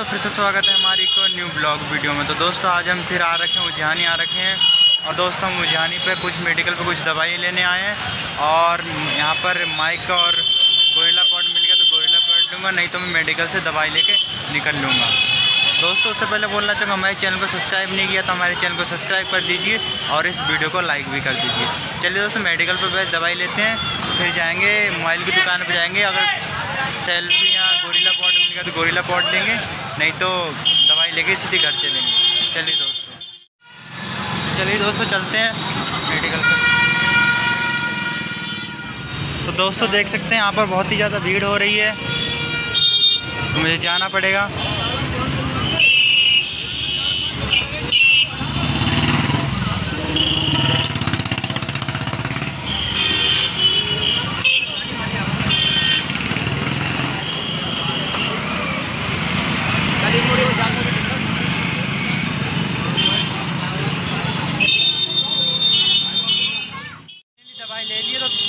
दोस्तों फिर से स्वागत है हमारी को न्यू ब्लॉग वीडियो में। तो दोस्तों आज हम फिर आ रखे हैं उज्यानी आ रखे हैं और दोस्तों हम उज्यानी पे कुछ मेडिकल पे कुछ दवाई लेने आए हैं और यहाँ पर माइक और गोरिल्लापॉड मिल गया तो गोरिल्लापॉड लूँगा, नहीं तो मैं मेडिकल से दवाई लेके निकल लूँगा। दोस्तों उससे पहले बोलना चाहूँगा हमारे चैनल को सब्सक्राइब नहीं किया तो हमारे चैनल को सब्सक्राइब कर दीजिए और इस वीडियो को लाइक भी कर दीजिए। चलिए दोस्तों मेडिकल पर दवाई लेते हैं, फिर जाएँगे मोबाइल की दुकान पर जाएँगे, अगर सेल्फी गोरिल्लापॉड मिलेगा तो गोरिल्लापॉड लेंगे, नहीं तो दवाई लेके सीधे घर चलेंगे। चलिए दोस्तों चलते हैं मेडिकल पर। तो दोस्तों देख सकते हैं यहाँ पर बहुत ही ज़्यादा भीड़ हो रही है तो मुझे जाना पड़ेगा।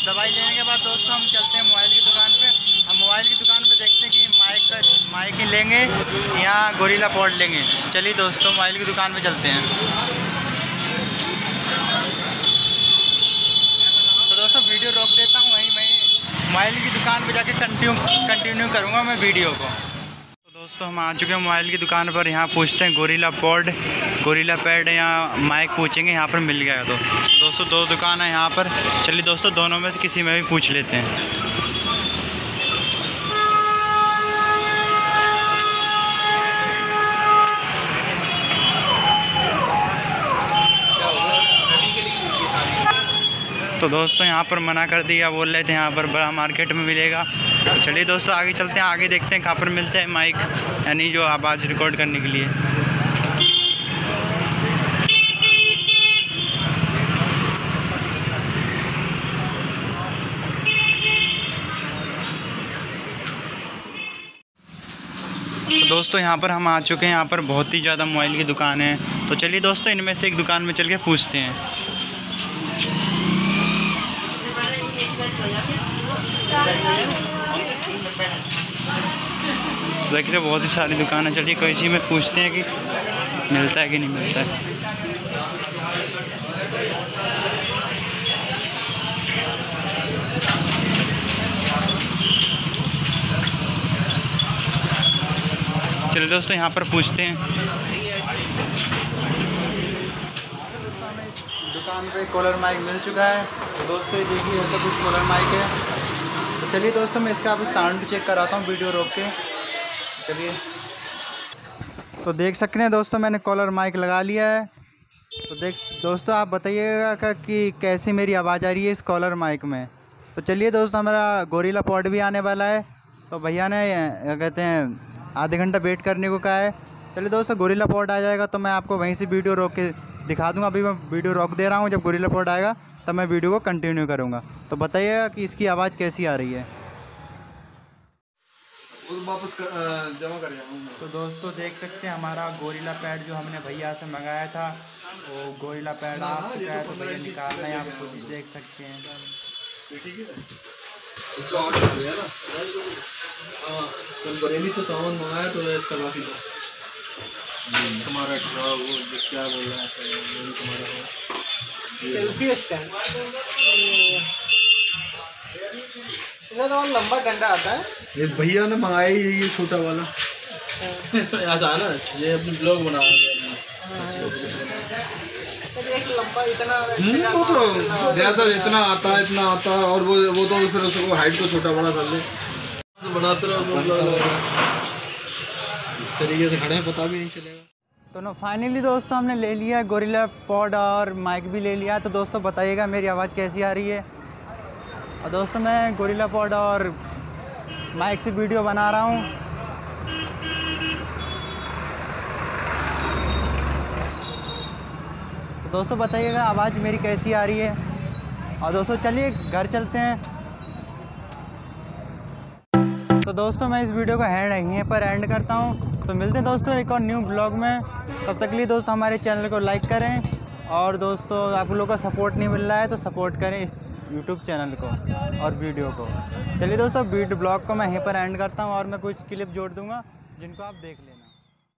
दवाई लेने के बाद दोस्तों हम चलते हैं मोबाइल की दुकान पे। हम मोबाइल की दुकान पे देखते हैं कि माइक ही लेंगे या गोरिल्लापॉड लेंगे। चलिए दोस्तों मोबाइल की दुकान पे चलते हैं। तो दोस्तों वीडियो रोक देता हूँ, वहीं मैं मोबाइल की दुकान पे जाके कंटिन्यू करूँगा मैं वीडियो को। तो दोस्तों हम आ चुके हैं मोबाइल की दुकान पर, यहाँ पूछते हैं गोरिल्लापॉड या माइक पूछेंगे, यहाँ पर मिल गया। तो दोस्तों दो दुकान है यहाँ पर, चलिए दोस्तों दोनों में से किसी में भी पूछ लेते हैं। तो दोस्तों यहाँ पर मना कर दिया, बोल रहे थे यहाँ पर बड़ा मार्केट में मिलेगा। चलिए दोस्तों आगे चलते हैं, आगे देखते हैं कहाँ पर मिलते हैं माइक यानी जो आवाज़ रिकॉर्ड करने के लिए। दोस्तों यहाँ पर हम आ चुके हैं, यहाँ पर बहुत ही ज़्यादा मोबाइल की दुकान है। तो चलिए दोस्तों इनमें से एक दुकान में चल के पूछते हैं। देखिए बहुत ही सारी दुकान है, चलिए कोई चीज़ में पूछते हैं कि मिलता है कि नहीं मिलता है। चलिए दोस्तों यहाँ पर पूछते हैं। दुकान पे कॉलर माइक मिल चुका है। तो दोस्तों ये देखिए ऐसा कुछ कॉलर माइक है। तो चलिए दोस्तों मैं इसका आप साउंड चेक कराता हूँ वीडियो रोक के। चलिए तो देख सकते हैं दोस्तों मैंने कॉलर माइक लगा लिया है। तो देख दोस्तों आप बताइएगा कि कैसी मेरी आवाज़ आ रही है इस कॉलर माइक में। तो चलिए दोस्तों हमारा गोरिल्लापॉड भी आने वाला है, तो भैया ने कहते हैं आधे घंटा वेट करने को कहा है। चलिए दोस्तों गोरिल्लापॉड आ जाएगा तो मैं आपको वहीं से वीडियो रोक के दिखा दूंगा। अभी मैं वीडियो रोक दे रहा हूँ, जब गोरिल्लापॉड आएगा तब मैं वीडियो को कंटिन्यू करूँगा। तो बताइएगा कि इसकी आवाज़ कैसी आ रही है। वापस जमा कर जाऊँगा। तो दोस्तों देख सकते हैं हमारा गोरिल्लापॉड जो हमने भैया से मंगाया था वो गोरिल्लापॉड आ चुका है। तो भैया निकालना है, आप खुद देख सकते हैं। ठीक है इसका ऑर्डर हो गया ना। हाँ कल बरेली से सामान मंगाया तो इसका काफ़ी हमारा ड्रा वो क्या बोल रहा है सेल्फी स्टैंड इधर तो लंबा डंडा आता है। ये भैया ने मंगाया ये छोटा वाला ऐसा है ना, ये अपने ब्लॉग बना एक लंबा इतना जैसा इतना आता है और वो तो फिर उसको हाइट को छोटा बड़ा कर ले तो बनाते रहो इस तरीके से खड़े हैं, पता भी नहीं चलेगा। तो ना फाइनली दोस्तों हमने ले लिया गोरिल्लापॉड और माइक भी ले लिया। तो दोस्तों बताइएगा मेरी आवाज़ कैसी आ रही है। और दोस्तों मैं गोरिल्लापॉड और माइक से वीडियो बना रहा हूँ। दोस्तों बताइएगा आवाज़ मेरी कैसी आ रही है। और दोस्तों चलिए घर चलते हैं। तो दोस्तों मैं इस वीडियो को यहीं पर एंड करता हूँ। तो मिलते हैं दोस्तों एक और न्यू ब्लॉग में। तब तक के लिए दोस्तों हमारे चैनल को लाइक करें और दोस्तों आप लोगों का सपोर्ट नहीं मिल रहा है तो सपोर्ट करें इस यूट्यूब चैनल को और वीडियो को। चलिए दोस्तों ब्लॉग को मैं यहीं पर एंड करता हूँ और मैं कुछ क्लिप जोड़ दूँगा जिनको आप देख लें।